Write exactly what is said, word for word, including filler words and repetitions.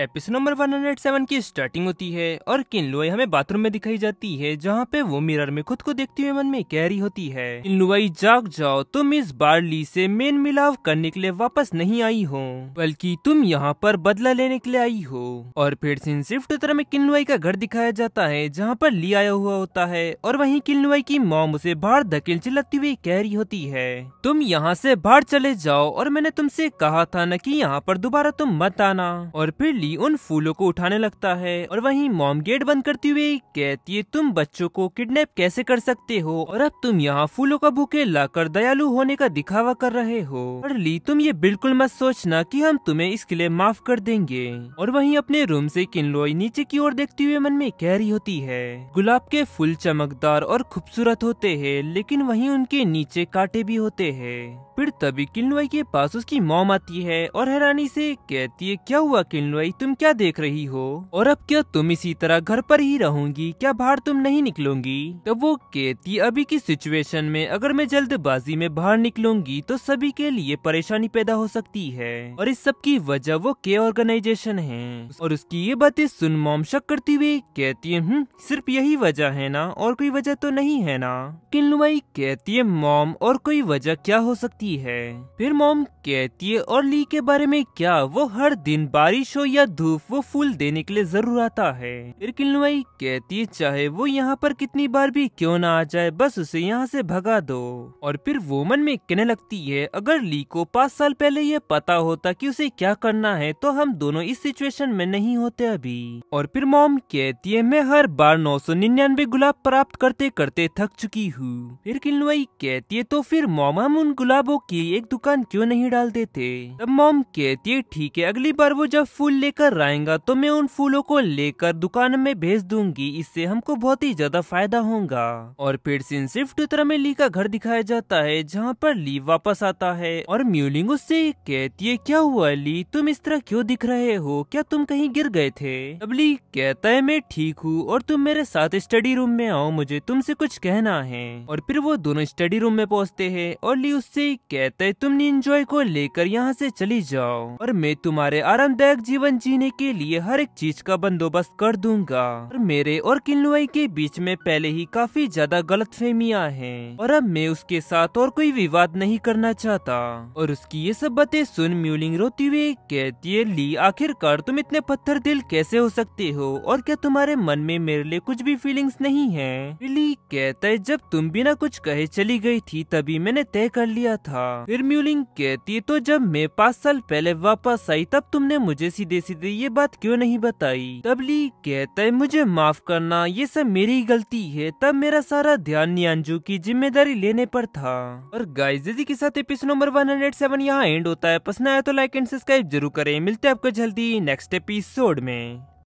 Episode number एक सौ सात की स्टार्टिंग होती है और किनलुआई हमें बाथरूम में दिखाई जाती है, जहाँ पे वो मिरर में खुद को देखते हुए मन में कह रही होती है, किनलुआई जाग जाओ, तुम इस बार्ली से मेन मिलाव करने के लिए वापस नहीं आई हो, बल्कि तुम यहाँ पर बदला लेने के लिए आई हो। और फिर सीन शिफ्ट तरह में किनलुआई का घर दिखाया जाता है, जहाँ पर ली आया हुआ होता है और वहीं किनलुआई की मॉम उसे बाहर धकेल चिल्लाती हुई कह रही होती है, तुम यहाँ से बाहर चले जाओ और मैंने तुमसे कहा था न कि यहाँ पर दोबारा तुम मत आना। और फिर उन फूलों को उठाने लगता है और वहीं मॉम गेट बंद करती हुई कहती है, तुम बच्चों को किडनैप कैसे कर सकते हो और अब तुम यहाँ फूलों का बुके लाकर दयालु होने का दिखावा कर रहे हो। और ली, तुम ये बिल्कुल मत सोचना कि हम तुम्हें इसके लिए माफ कर देंगे। और वहीं अपने रूम से किनलुआई नीचे की ओर देखते हुए मन में कह रही होती है, गुलाब के फूल चमकदार और खूबसूरत होते है, लेकिन वही उनके नीचे कांटे भी होते है। फिर तभी किनलुआई के पास उसकी मॉम आती है और हैरानी से कहती है, क्या हुआ किनलुआई, तुम क्या देख रही हो और अब क्या तुम इसी तरह घर पर ही रहोगी, क्या बाहर तुम नहीं निकलोगी? तब वो कहती है, अभी की सिचुएशन में अगर मैं जल्दबाजी में बाहर निकलूंगी तो सभी के लिए परेशानी पैदा हो सकती है और इस सब की वजह वो के ऑर्गेनाइजेशन है। और उसकी ये बातें सुन मॉम शक करती हुई कहती है, हम्म, सिर्फ यही वजह है ना, और कोई वजह तो नहीं है ना? किनलुआई कहती है, मॉम, और कोई वजह क्या हो सकती है? फिर मॉम कहती है, और ली के बारे में क्या, वो हर दिन बारिश हो या धूप वो फूल देने के लिए जरूर आता है। फिर किनलुआई कहती है, चाहे वो यहाँ पर कितनी बार भी क्यों ना आ जाए, बस उसे यहाँ से भगा दो। और फिर वो मन में कहने लगती है, अगर ली को पाँच साल पहले ये पता होता कि उसे क्या करना है तो हम दोनों इस सिचुएशन में नहीं होते अभी। और फिर मॉम कहती है, मैं हर बार नौ सौ निन्यानवे गुलाब प्राप्त करते करते थक चुकी हूँ। फिर किनलुआई कहती है, तो फिर मॉम, हम उन गुलाबों की एक दुकान क्यों नहीं डाल देते? तब मॉम कहती है, ठीक है, अगली बार वो जब फूल लेकर आएगा तो मैं उन फूलों को लेकर दुकान में भेज दूंगी, इससे हमको बहुत ही ज्यादा फायदा होगा। और फिर सीन शिफ्ट तरह में ली का घर दिखाया जाता है, जहाँ पर ली वापस आता है और म्यूलिंग उससे कहती है, क्या हुआ ली, तुम इस तरह क्यों दिख रहे हो, क्या तुम कहीं गिर गए थे? तब ली कहता है, मैं ठीक हूँ और तुम मेरे साथ स्टडी रूम में आओ, मुझे तुमसे कुछ कहना है। और फिर वो दोनों स्टडी रूम में पहुँचते है और ली उससे कहता है, तुम निंजॉय को लेकर यहाँ से चली जाओ और मैं तुम्हारे आरामदायक जीवन जीने के लिए हर एक चीज का बंदोबस्त कर दूंगा। और मेरे और किनलुआई के बीच में पहले ही काफी ज्यादा गलतफहमियां हैं और अब मैं उसके साथ और कोई विवाद नहीं करना चाहता। और उसकी ये सब बातें सुन म्यूलिंग रोती हुई कहती है, ली, आखिरकार तुम इतने पत्थर दिल कैसे हो सकते हो और क्या तुम्हारे मन में मेरे लिए कुछ भी फीलिंग्स नहीं है? ली कहता है, जब तुम बिना कुछ कहे चली गयी थी तभी मैंने तय कर लिया था। फिर म्यूलिंग कहती है, तो जब मैं पाँच साल पहले वापस आई तब तुमने मुझे सीधे सीधे ये बात क्यों नहीं बताई? तब ली कहता है, मुझे माफ करना, ये सब मेरी गलती है, तब मेरा सारा ध्यान नियांजू की जिम्मेदारी लेने पर था। और गाइस, इसी के साथ एपिसोड नंबर एक सौ सात यहाँ एंड होता है। पसंद आया तो लाइक एंड सब्सक्राइब जरूर करें। मिलते हैं आपको जल्दी नेक्स्ट एपिसोड में।